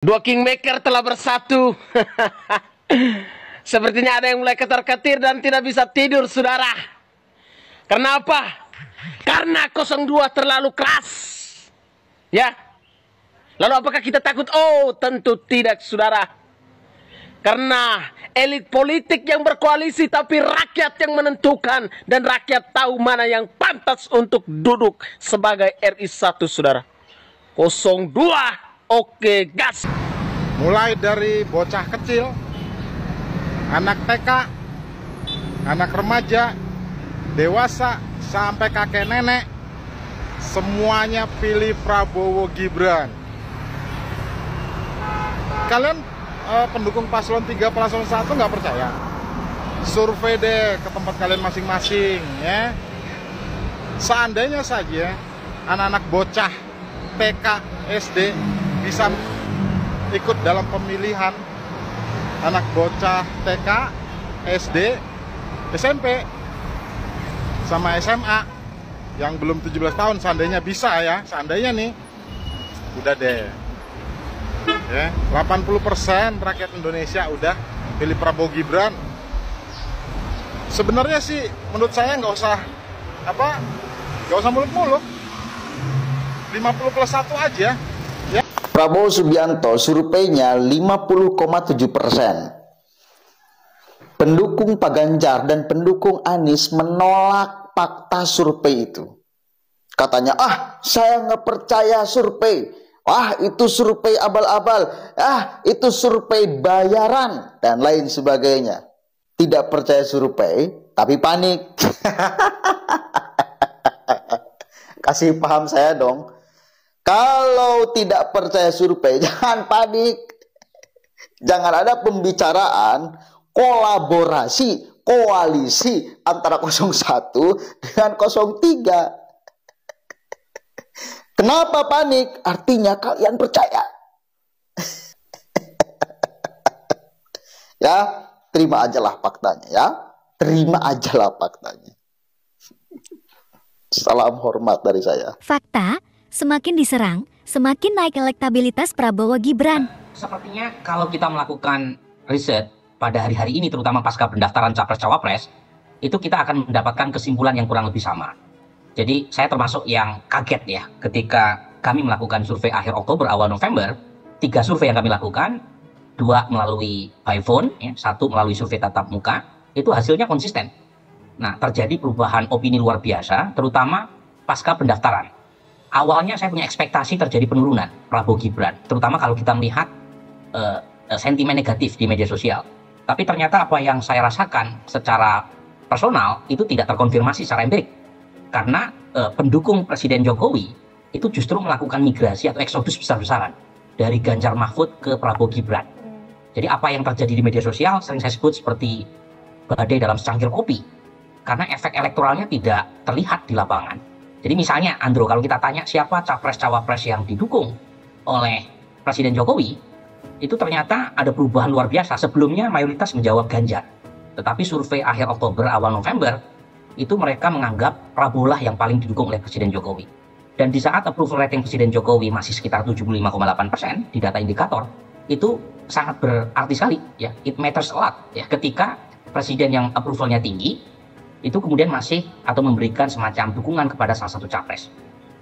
Dua kingmaker telah bersatu. Sepertinya ada yang mulai ketar-ketir dan tidak bisa tidur, saudara. Kenapa? Karena 02 terlalu keras. Ya. Lalu apakah kita takut? Oh, tentu tidak, saudara. Karena elit politik yang berkoalisi, tapi rakyat yang menentukan. Dan rakyat tahu mana yang pantas untuk duduk sebagai RI1, saudara. 02. Oke, gas. Mulai dari bocah kecil, anak TK, anak remaja, dewasa, sampai kakek nenek, semuanya pilih Prabowo Gibran. Kalian pendukung paslon 3, paslon 1 nggak percaya? Survei deh ke tempat kalian masing-masing, ya. Seandainya saja anak-anak bocah TK, SD bisa ikut dalam pemilihan anak bocah TK, SD, SMP, sama SMA yang belum 17 tahun, seandainya bisa ya, seandainya nih, udah deh. Ya, 80% rakyat Indonesia udah pilih Prabowo Gibran. Sebenarnya sih, menurut saya nggak usah muluk-muluk. 50+1 aja. Ya. Prabowo Subianto surveinya 50,7%. Pendukung Pak Ganjar dan pendukung Anies menolak fakta survei itu. Katanya, saya nggak percaya survei. Itu survei abal-abal. Itu survei bayaran. Dan lain sebagainya. Tidak percaya survei, tapi panik. Kasih paham saya dong. Kalau tidak percaya survei, jangan panik. Jangan ada pembicaraan, kolaborasi, koalisi antara 01 dengan 03. Kenapa panik? Artinya kalian percaya. Ya, terima ajalah faktanya ya. Terima ajalah faktanya. Salam hormat dari saya. Fakta. Semakin diserang, semakin naik elektabilitas Prabowo Gibran. Sepertinya kalau kita melakukan riset pada hari-hari ini, terutama pasca pendaftaran Capres-Cawapres, itu kita akan mendapatkan kesimpulan yang kurang lebih sama. Jadi saya termasuk yang kaget ya, ketika kami melakukan survei akhir Oktober, awal November, 3 survei yang kami lakukan, 2 melalui by phone, 1 melalui survei tatap muka, itu hasilnya konsisten. Nah, terjadi perubahan opini luar biasa, terutama pasca pendaftaran. Awalnya saya punya ekspektasi terjadi penurunan Prabowo Gibran, terutama kalau kita melihat sentimen negatif di media sosial. Tapi ternyata apa yang saya rasakan secara personal itu tidak terkonfirmasi secara empirik. Karena pendukung Presiden Jokowi itu justru melakukan migrasi atau eksodus besar-besaran dari Ganjar Mahfud ke Prabowo Gibran. Jadi apa yang terjadi di media sosial sering saya sebut seperti badai dalam secangkir kopi. Karena efek elektoralnya tidak terlihat di lapangan. Jadi misalnya Andro, kalau kita tanya siapa capres-cawapres yang didukung oleh Presiden Jokowi, itu ternyata ada perubahan luar biasa. Sebelumnya mayoritas menjawab Ganjar. Tetapi survei akhir Oktober, awal November, itu mereka menganggap Prabowo lah yang paling didukung oleh Presiden Jokowi. Dan di saat approval rating Presiden Jokowi masih sekitar 75,8% di data indikator, itu sangat berarti sekali. Ya. It matters a lot. Ya. Ketika Presiden yang approvalnya tinggi, itu kemudian masih atau memberikan semacam dukungan kepada salah satu capres.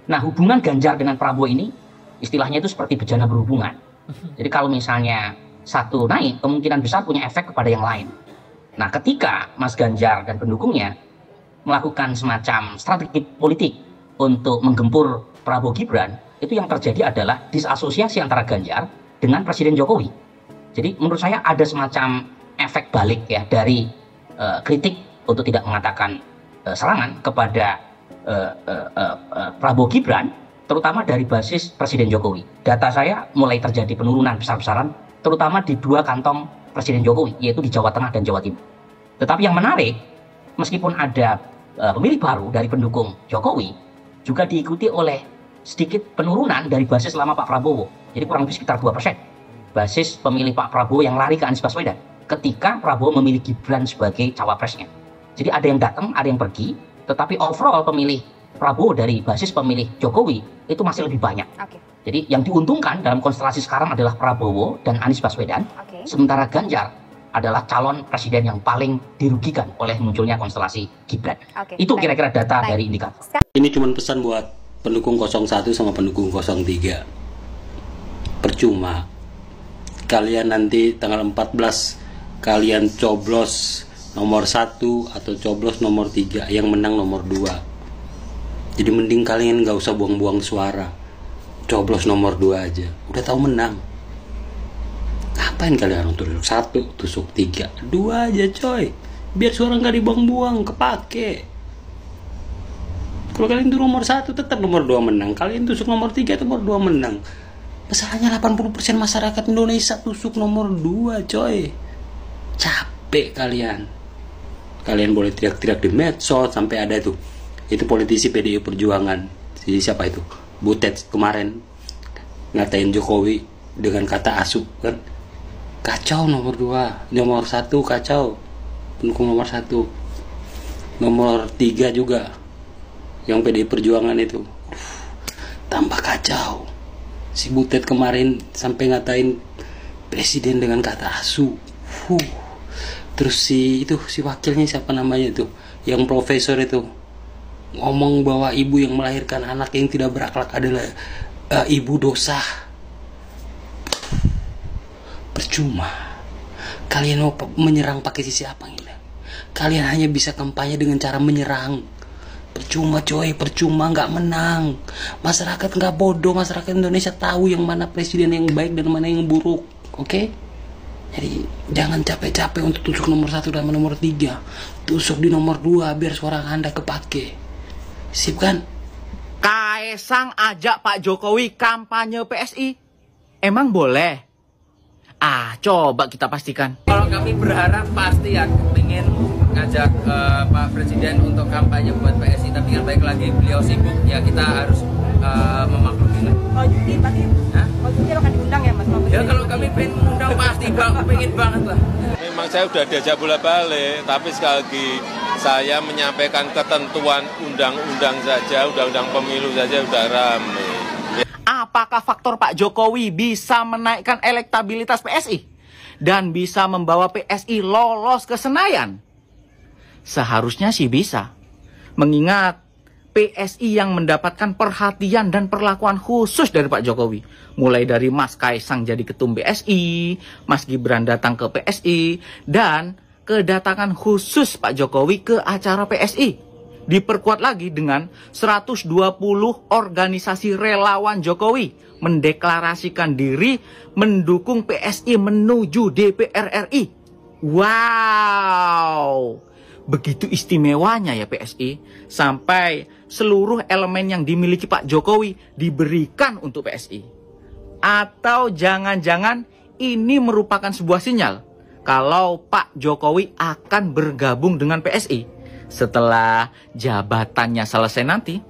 Nah, hubungan Ganjar dengan Prabowo ini istilahnya itu seperti bejana berhubungan. Jadi kalau misalnya satu naik, kemungkinan besar punya efek kepada yang lain. Nah, ketika Mas Ganjar dan pendukungnya melakukan semacam strategi politik untuk menggempur Prabowo Gibran, itu yang terjadi adalah disasosiasi antara Ganjar dengan Presiden Jokowi. Jadi menurut saya ada semacam efek balik ya dari kritik untuk tidak mengatakan serangan kepada Prabowo Gibran, terutama dari basis Presiden Jokowi. Data saya mulai terjadi penurunan besar-besaran, terutama di 2 kantong Presiden Jokowi, yaitu di Jawa Tengah dan Jawa Timur. Tetapi yang menarik, meskipun ada pemilih baru dari pendukung Jokowi, juga diikuti oleh sedikit penurunan dari basis lama Pak Prabowo. Jadi kurang lebih sekitar 2%. Basis pemilih Pak Prabowo yang lari ke Anies Baswedan ketika Prabowo memilih Gibran sebagai cawapresnya. Jadi ada yang datang, ada yang pergi, tetapi overall pemilih Prabowo dari basis pemilih Jokowi itu masih lebih banyak. Okay. Jadi yang diuntungkan dalam konstelasi sekarang adalah Prabowo dan Anies Baswedan. Okay. Sementara Ganjar adalah calon presiden yang paling dirugikan oleh munculnya konstelasi Gibran. Okay. Itu kira-kira data dari indikator. Ini cuma pesan buat pendukung 01 sama pendukung 03. Percuma. Kalian nanti tanggal 14 kalian coblos nomor 1 atau coblos nomor 3, yang menang nomor 2. Jadi mending kalian gak usah buang-buang suara, coblos nomor 2 aja, udah tahu menang. Ngapain kalian orang tusuk 1, tusuk 3, 2 aja coy, biar suara gak dibuang-buang, kepake. Kalau kalian tuh nomor 1 tetap nomor 2 menang, kalian tusuk nomor 3 nomor 2 menang. Masalahnya 80% masyarakat Indonesia tusuk nomor 2 coy, capek kalian. Kalian boleh teriak-teriak di medsos sampai ada tuh. Itu politisi PDI Perjuangan, jadi siapa itu? Butet kemarin ngatain Jokowi dengan kata asup kan, kacau nomor 2, nomor 1 kacau, pendukung nomor 1, nomor 3 juga, yang PDI Perjuangan itu, tambah kacau. Si Butet kemarin sampai ngatain presiden dengan kata asup, terus si wakilnya siapa namanya itu, yang profesor itu, ngomong bahwa ibu yang melahirkan anak yang tidak berakhlak adalah ibu dosa. Percuma. Kalian mau menyerang pakai sisi apa gila? Kalian hanya bisa kampanye dengan cara menyerang. Percuma coy, percuma, nggak menang. Masyarakat nggak bodoh, masyarakat Indonesia tahu yang mana presiden yang baik dan mana yang buruk. Oke? Jadi jangan capek-capek untuk tusuk nomor 1 dan nomor 3. Tusuk di nomor 2 biar suara Anda kepake. Sip kan? Kaesang ajak Pak Jokowi kampanye PSI, emang boleh? Coba kita pastikan. Kalau kami berharap pasti ya ingin ngajak Pak Presiden untuk kampanye buat PSI, tapi kan baik lagi beliau sibuk ya, kita harus memaklumi. Kalau Judi pasti, kalau Judi akan diundang ya Mas? Ya kalau kami pengen mengundang pasti bang, pengen banget lah. Memang saya udah diajak bolak-balik, tapi sekali lagi saya menyampaikan ketentuan undang-undang saja, undang-undang pemilu saja udah ramai. Apakah faktor Pak Jokowi bisa menaikkan elektabilitas PSI dan bisa membawa PSI lolos ke Senayan? Seharusnya sih bisa. Mengingat PSI yang mendapatkan perhatian dan perlakuan khusus dari Pak Jokowi. Mulai dari Mas Kaesang jadi ketum PSI, Mas Gibran datang ke PSI, dan kedatangan khusus Pak Jokowi ke acara PSI diperkuat lagi dengan 120 organisasi relawan Jokowi mendeklarasikan diri mendukung PSI menuju DPR RI. Wow, begitu istimewanya ya PSI, sampai seluruh elemen yang dimiliki Pak Jokowi diberikan untuk PSI. Atau jangan-jangan ini merupakan sebuah sinyal kalau Pak Jokowi akan bergabung dengan PSI setelah jabatannya selesai nanti.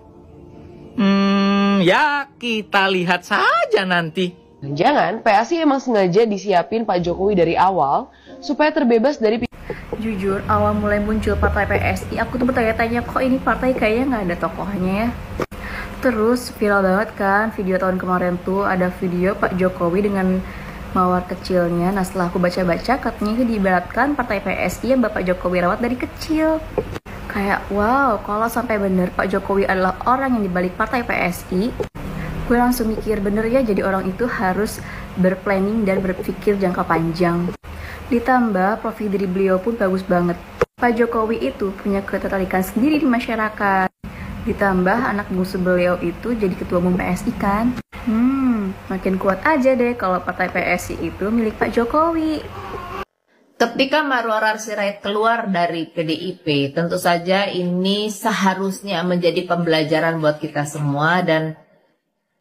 Ya kita lihat saja nanti. Jangan, PSI emang sengaja disiapin Pak Jokowi dari awal supaya terbebas dari... Jujur, awal mulai muncul partai PSI, aku tuh bertanya-tanya kok ini partai kayaknya nggak ada tokohnya ya. Terus viral banget kan video tahun kemarin tuh, ada video Pak Jokowi dengan mawar kecilnya. Nah setelah aku baca-baca, katanya itu diibaratkan partai PSI yang Bapak Jokowi rawat dari kecil. Kayak wow, kalau sampai bener Pak Jokowi adalah orang yang dibalik partai PSI, gue langsung mikir bener ya, jadi orang itu harus berplanning dan berpikir jangka panjang. Ditambah profil diri beliau pun bagus banget. Pak Jokowi itu punya ketertarikan sendiri di masyarakat. Ditambah anak bungsu beliau itu jadi ketua umum PSI kan. Makin kuat aja deh kalau partai PSI itu milik Pak Jokowi. Ketika Marwar Arsirait keluar dari PDIP, tentu saja ini seharusnya menjadi pembelajaran buat kita semua dan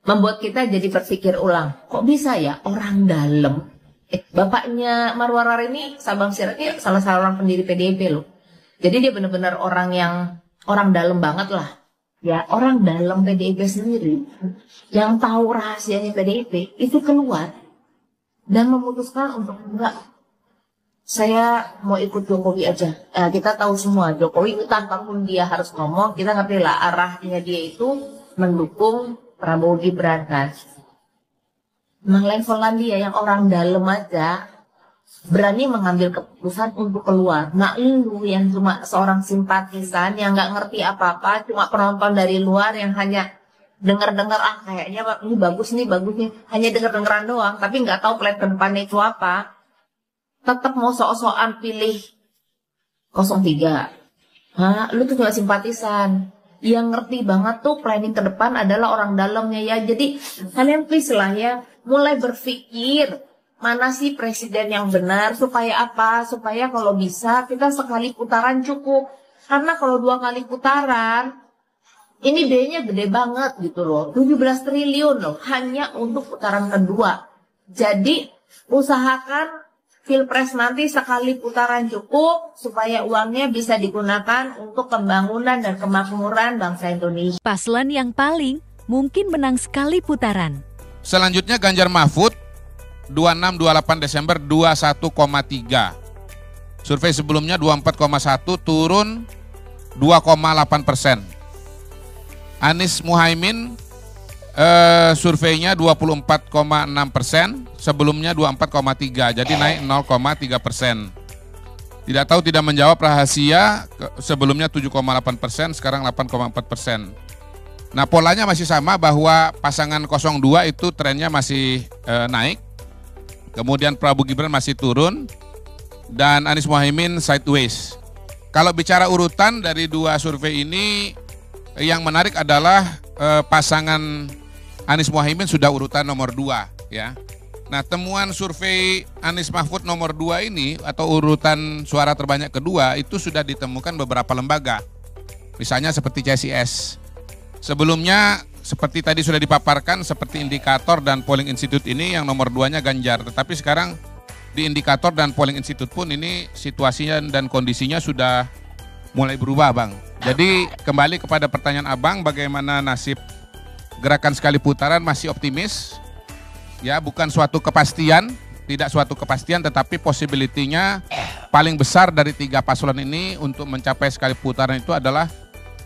membuat kita jadi berpikir ulang. Kok bisa ya orang dalam? Bapaknya Marwar ini, Sabang Sirait ini salah seorang pendiri PDIP loh. Jadi dia benar-benar orang yang orang dalam banget lah. Ya, orang dalam PDIP sendiri yang tahu rahasianya PDIP itu keluar dan memutuskan untuk enggak, saya mau ikut Jokowi aja. Kita tahu semua Jokowi tanpapun dia harus ngomong, kita ngerti lah arahnya dia itu mendukung Prabowo Gibran kan. Nah, levelan dia yang orang dalam aja berani mengambil keputusan untuk keluar. Nggak lindu yang cuma seorang simpatisan yang nggak ngerti apa-apa, cuma penonton dari luar yang hanya dengar-dengar, ah kayaknya ini bagus nih, bagusnya hanya dengar-dengeran doang, tapi nggak tahu plan ke depannya itu apa. Tetap mau sok-sokan pilih 03. Hah, lu tuh gak simpatisan. Yang ngerti banget tuh planning ke depan adalah orang dalamnya ya. Jadi kalian please lah ya, mulai berpikir mana sih presiden yang benar, supaya apa, supaya kalau bisa kita sekali putaran cukup. Karena kalau dua kali putaran ini biayanya gede banget gitu loh, 17 triliun loh hanya untuk putaran kedua. Jadi usahakan Pilpres nanti sekali putaran cukup supaya uangnya bisa digunakan untuk pembangunan dan kemakmuran bangsa Indonesia. Paslon yang paling mungkin menang sekali putaran. Selanjutnya Ganjar Mahfud 26-28 Desember 21,3. Survei sebelumnya 24,1 turun 2,8%. Anies Muhaimin surveinya 24,6%, sebelumnya 24,3%, jadi naik 0,3%. Tidak tahu tidak menjawab rahasia, sebelumnya 7,8%, sekarang 8,4%. Nah polanya masih sama bahwa pasangan 02 itu trennya masih naik, kemudian Prabowo Gibran masih turun, dan Anies Muhaimin sideways. Kalau bicara urutan dari dua survei ini, yang menarik adalah pasangan Anies Muhaimin sudah urutan nomor 2 ya. Nah temuan survei Anies Mahfud nomor 2 ini atau urutan suara terbanyak kedua itu sudah ditemukan beberapa lembaga. Misalnya seperti CSIS. Sebelumnya seperti tadi sudah dipaparkan seperti indikator dan polling institute ini yang nomor 2-nya Ganjar. Tetapi sekarang di indikator dan polling institute pun ini situasinya dan kondisinya sudah mulai berubah Bang. Jadi kembali kepada pertanyaan Abang, bagaimana nasib gerakan sekali putaran? Masih optimis? Ya, bukan suatu kepastian, tidak suatu kepastian, tetapi possibility-nya paling besar dari tiga paslon ini untuk mencapai sekali putaran itu adalah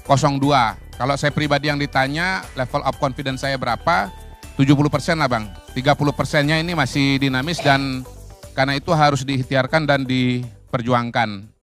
02. Kalau saya pribadi yang ditanya, level of confidence saya berapa? 70% lah Bang. 30%-nya ini masih dinamis dan karena itu harus diikhtiarkan dan diperjuangkan.